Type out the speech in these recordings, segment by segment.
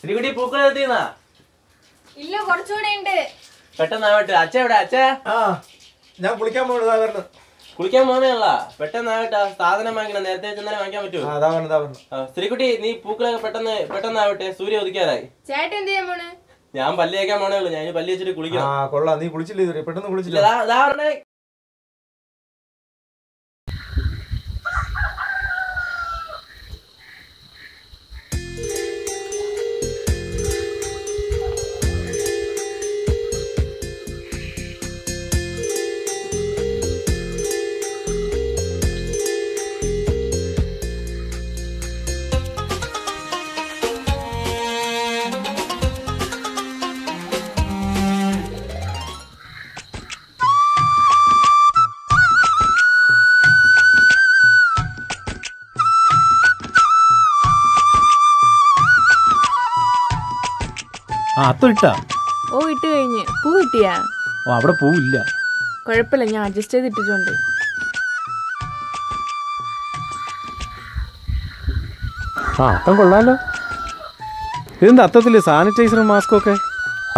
ശ്രീകുട്ടി പൂക്കൾ എടുത്തിനാ? ഇല്ല, കുറച്ചുകൂടെ ഉണ്ട്. പെട്ടെന്നാവട്ടെ. അച്ഛ എവിടെ? അച്ഛ ഞാൻ കുളിക്കാൻ പോകുന്നു. കുളിക്കാൻ പോകുന്നതല്ല, പെട്ടെന്നാവട്ടെ. സാധനം വാങ്ങിക്കണം, നേരത്തെ ചെന്നാലും വാങ്ങിക്കാൻ പറ്റുമോ? ശ്രീകുട്ടി നീ പൂക്കളൊക്കെ പെട്ടെന്ന് പെട്ടെന്നാവട്ടെ, സൂര്യ ഉദിക്കാതായി. ചേട്ടൻ എന്ത് ചെയ്യാൻ പോണേ? ഞാൻ പല്ല് തേക്കാൻ പോണേ ഉള്ളൂ, ഞാൻ പല്ല് വെച്ചിട്ട് കുളിക്കണം. കൊള്ളാം, നീ കുളിച്ചില്ലേ? പെട്ടെന്ന് കുളിച്ചില്ല. കൊള്ളാലോ. ഇതെന്താ അത്തത്തില് സാനിറ്റൈസറും മാസ്കും ഒക്കെ?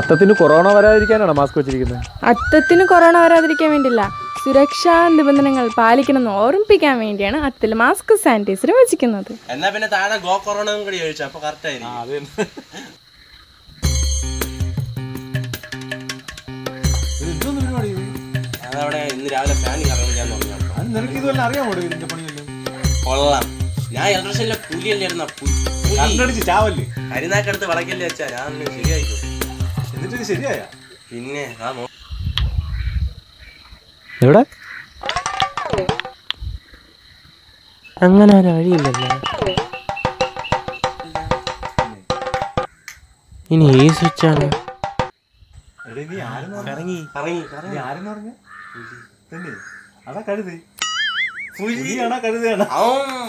അത്തത്തിന് കൊറോണ വരാതിരിക്കാനാണോ മാസ്ക് വെച്ചിരിക്കുന്നത്? അത്തത്തിന് കൊറോണ വരാതിരിക്കാൻ വേണ്ടില്ല, സുരക്ഷാ നിബന്ധനകൾ പാലിക്കണമെന്ന് ഓർമ്മിപ്പിക്കാൻ വേണ്ടിയാണ് അത്തിൽ മാസ്ക് സാനിറ്റൈസറും വെച്ചിരിക്കുന്നത്. എന്നാ പിന്നെ താഴെ ഗോ കൊറോണയും കൂടി ചോദിച്ചു, അപ്പൊ കറക്റ്റ് ആയിരിക്കും. ഇന്ന് രാവിലെ ഫാൻ കറങ്ങി ഞാൻ കൊള്ളാം. ഞാൻ ഇലക്ട്രീഷനിലെ പുലിയല്ലായിരുന്ന അരിനാക്കടുത്ത് വളക്കല്ലേ വെച്ചാ ഞാൻ ശരിയായിക്കോ. എന്നിട്ട് ശരിയായ പിന്നെ എവിടെ അങ്ങനെ വഴിയില്ലല്ലോ. ഇനി ഈ സ്വിച്ചാണ്.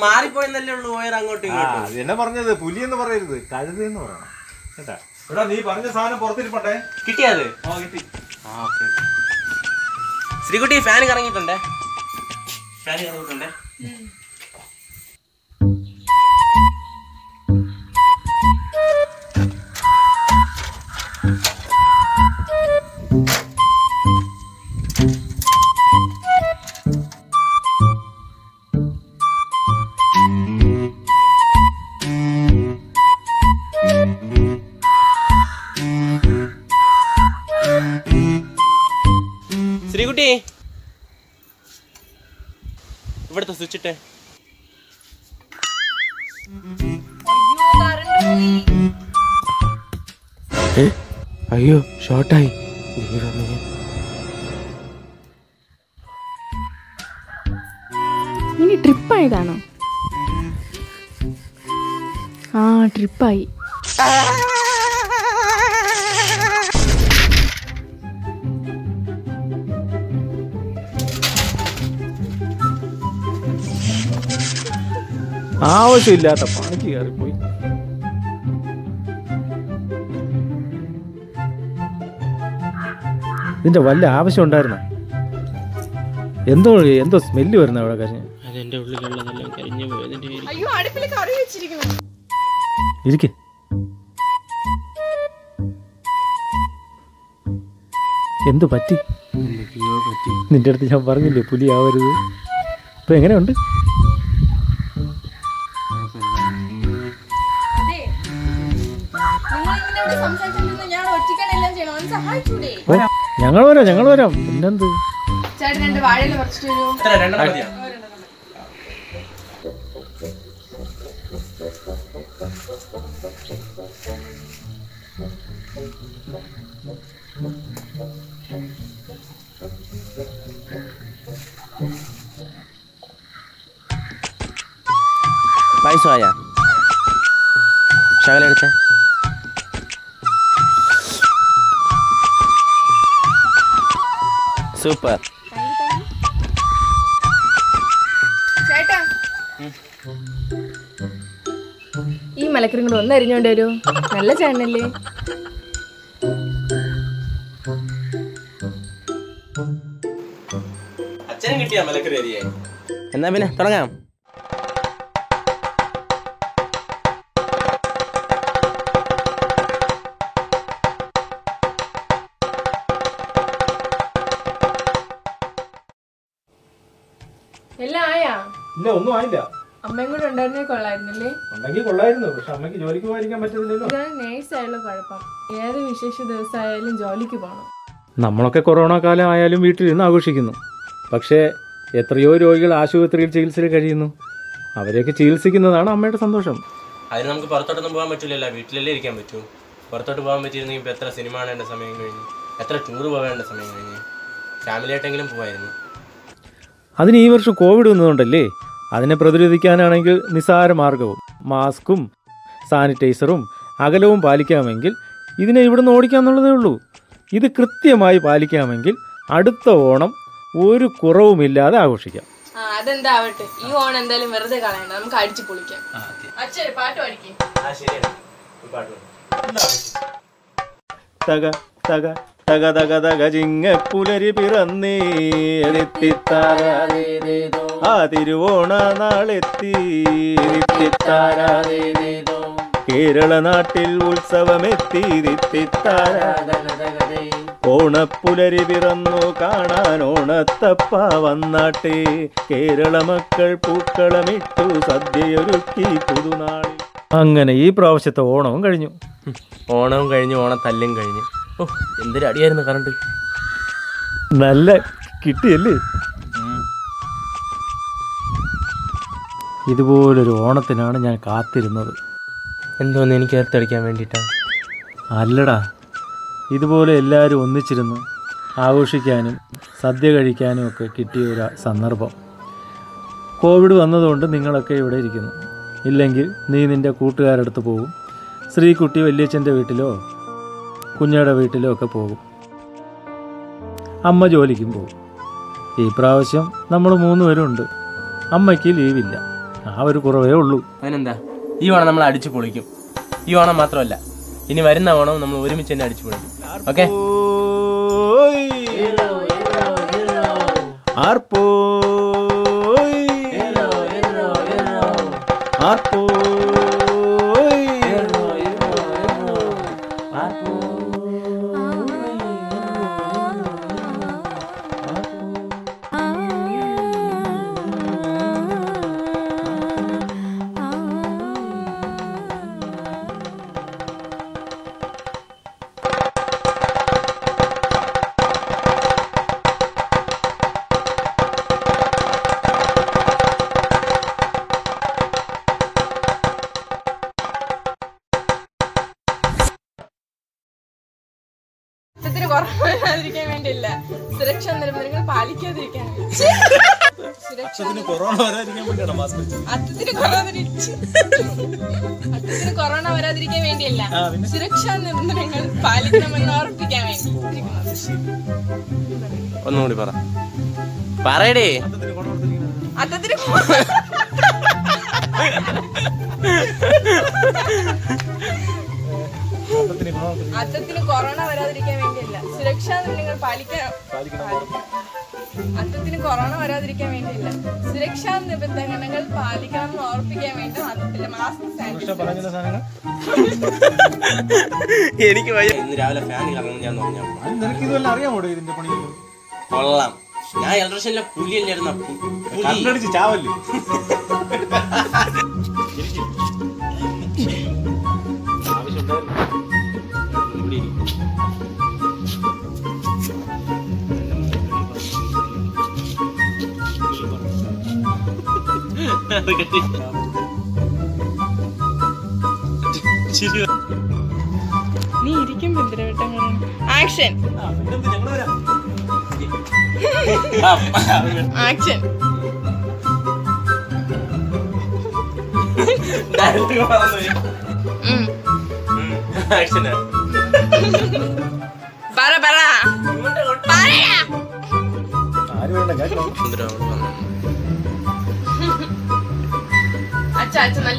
മാറിപ്പോയെന്നല്ലേ ഉള്ളു പോയത് അങ്ങോട്ട്. എന്നെ പറഞ്ഞത് പുലി എന്ന് പറയരുത്, കഴുത എന്ന് പറയണം കേട്ടാ. എടാ നീ പറഞ്ഞ സാധനം പുറത്തിരിപ്പട്ടെ. കിട്ടിയത്? ശ്രീകുട്ടി ഫാൻ കറങ്ങിയിട്ടുണ്ടേ? ഫാൻ കറങ്ങിയിട്ടുണ്ടേ? ശ്രീകുട്ടി ഇവിടുത്തെ സ്വിച്ചിട്ടെ. അയ്യോ ഷോർട്ടായി. ഇനി ട്രിപ്പായതാണോ? ആ ട്രിപ്പായി. ആവശ്യമില്ലാത്ത പണിക്ക് കയറിപ്പോയി. ഇതിന്റെ വല്ല ആവശ്യം ഉണ്ടായിരുന്നോ? എന്തോ എന്തോ സ്മെല്ല് വരുന്ന അവിടെ കരിഞ്ഞു. അതെന്റെ ഉള്ളിലുള്ളതെല്ലാം കരിഞ്ഞു പോയി. അയ്യോ അടുപ്പിൽ കറി വെച്ചിരിക്കുന്നു. ഇരിക്ക്. എന്തു പറ്റി? നിന്റെ അടുത്ത് ഞാൻ പറഞ്ഞില്ലേ പുലിയാവരുത്? ഇപ്പൊ എങ്ങനെയുണ്ട്? ഞങ്ങൾ വരാം, ഞങ്ങൾ വരാം. പിന്നെന്ത്? പൈസ ആയാ ശകലെടുത്ത സൂപ്പർ. ഈ മലക്കറി കൂടെ ഒന്ന് അരിഞ്ഞോണ്ട് വരൂ. നല്ല ചേട്ടനല്ലേ? അച്ഛനും കിട്ടിയ മലക്കറി അരിയായി. എന്നാ പിന്നെ തുടങ്ങാം. എല്ലാം ആയാ? ഇല്ല, ഒന്നും ആയില്ല. അമ്മയും കൂടെ ഉണ്ടായിരുന്നേ കൊള്ളായിരുന്നില്ലേ? ഉണ്ടെങ്കിൽ കൊള്ളായിരുന്നു, പക്ഷെ അമ്മയ്ക്ക് ജോലിക്ക് പോകാൻ പറ്റുന്നില്ലല്ലോ. ഞാൻ നേഴ്സ് ആയുള്ള കുഴപ്പം, ഏത് വിശേഷ ദിവസമായാലും ജോലിക്ക് പോകണം. നമ്മളൊക്കെ കൊറോണ കാലം ആയാലും വീട്ടിലിരുന്ന് ആഘോഷിക്കുന്നു. പക്ഷേ എത്രയോ രോഗികൾ ആശുപത്രിയിൽ ചികിത്സയിൽ കഴിയുന്നു. അവരെയൊക്കെ ചികിത്സിക്കുന്നതാണ് അമ്മയുടെ സന്തോഷം. അതിന് നമുക്ക് പുറത്തോട്ടൊന്നും പോകാൻ പറ്റില്ലല്ലോ, വീട്ടിലല്ലേ ഇരിക്കാൻ പറ്റൂ. പുറത്തോട്ട് പോകാൻ പറ്റിയിരുന്നെങ്കിൽ ഇപ്പോൾ എത്ര സിനിമ കാണേണ്ട സമയം കഴിഞ്ഞു, എത്ര ടൂർ പോകേണ്ട സമയം കഴിഞ്ഞു. ഫാമിലിയായിട്ടെങ്കിലും പോകായിരുന്നു. അതിന് ഈ വർഷം കോവിഡ് വന്നതുകൊണ്ടല്ലേ, അതിനെ പ്രതിരോധിക്കാനാണെങ്കിൽ നിസ്സാര മാർഗവും മാസ്കും സാനിറ്റൈസറും അകലവും പാലിക്കാമെങ്കിൽ ഇതിനെ ഇവിടുന്ന് ഓടിക്കാമെന്നുള്ളതേ ഉള്ളൂ. ഇത് കൃത്യമായി പാലിക്കാമെങ്കിൽ അടുത്ത ഓണം ഒരു കുറവുമില്ലാതെ ആഘോഷിക്കാം. അതെന്താവട്ടെ, ഈ ഓണം എന്തായാലും വെറുതെ കളയണ്ട, നമുക്ക് അടിച്ചു പൊളിക്കാം. അച്ഛൻ ഒരു പാട്ട് പാടിക്കേ. തക തക തക തക തക ചിങ്ങ പുലരി പിറന്നേ ആ തിരുവോണ നാളെത്തി കേരള നാട്ടിൽ ഉത്സവമെത്തി ഓണപ്പുലരി പിറന്നു കാണാൻ ഓണത്തപ്പ വന്നാട്ടെ. കേരള മക്കൾ പൂക്കളമിട്ടു സദ്യയൊരുക്കി പുതുനാളി. അങ്ങനെ ഈ പ്രാവശ്യത്തെ ഓണവും കഴിഞ്ഞു. ഓണവും കഴിഞ്ഞു, ഓണത്തല്ലും കഴിഞ്ഞു. ഓ, എന്തൊരു അടിയായിരുന്നു കറണ്ട്. നല്ല കിട്ടിയല്ലേ? ഇതുപോലൊരു ഓണത്തിനാണ് ഞാൻ കാത്തിരുന്നത്. എന്തോന്ന് എനിക്ക് അടുത്തടിക്കാൻ വേണ്ടിയിട്ടാണ്? അല്ലടാ, ഇതുപോലെ എല്ലാവരും ഒന്നിച്ചിരുന്ന് ആഘോഷിക്കാനും സദ്യ കഴിക്കാനും ഒക്കെ കിട്ടിയ ഒരു സന്ദർഭം. കോവിഡ് വന്നതുകൊണ്ട് നിങ്ങളൊക്കെ ഇവിടെ ഇരിക്കുന്നു. ഇല്ലെങ്കിൽ നീ നിൻ്റെ കൂട്ടുകാരടുത്ത് പോകും, ശ്രീകുട്ടി വല്യച്ഛൻ്റെ വീട്ടിലോ കുഞ്ഞയുടെ വീട്ടിലോ ഒക്കെ പോകും, അമ്മ ജോലിക്കും പോകും. ഈ പ്രാവശ്യം നമ്മൾ മൂന്നുപേരുണ്ട്, അമ്മയ്ക്ക് ലീവില്ല. ആ ഒരു കുറവേ ഉള്ളൂ. അതിനെന്താ, ഈ ഓണം നമ്മൾ അടിച്ചു പൊളിക്കും. ഈ ഓണം മാത്രമല്ല, ഇനി വരുന്ന ഓണം നമ്മൾ ഒരുമിച്ച് തന്നെ അടിച്ചു പൊളിക്കും. ഓക്കെ, ഒന്നുകൂടി പറയടേ. അത്തത്തിന് കൊറോണ വരാതിരിക്കാൻ വേണ്ടിയല്ല, സുരക്ഷാ നിർണയങ്ങൾ അത്തത്തിന് കൊറോണ വരാതിരിക്കാൻ വേണ്ടിയല്ല, സുരക്ഷാ നിബന്ധനകൾ പാലിക്കണമെന്ന് ഓർപ്പിക്കാൻ വേണ്ടി അത്തത്തിലെ മാസ്ക് സാനിറ്റൈസർ. എനിക്ക് ഇന്ന് രാവിലെ ഫാൻ കറങ്ങും ഞാൻ അറിയാമോ? കൊള്ളാം. ഞാൻ ഇലക്ട്രീഷനിലെ പുലിയല്ലായിരുന്നു. നീ ഇരിക്കും ആക്ഷൻ ആക്ഷൻ പറ പറ നല്ലൊരു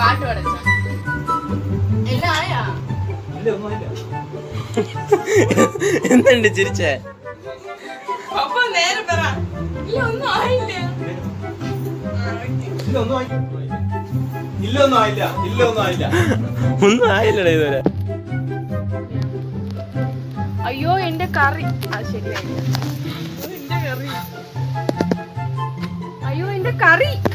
പാട്ട് പാടച്ച എന്തുണ്ട് ചിരിച്ചേ? അപ്പൊ നേരെ പറ. ഇല്ലൊന്നും ആയില്ല, ഇല്ലൊന്നും ആയില്ല, ഇല്ലൊന്നും ആയില്ല, ഒന്നും ആയില്ലടേ ഇതുവരെ. അയ്യോ എന്റെ കറി അയ്യോ എന്റെ കറി.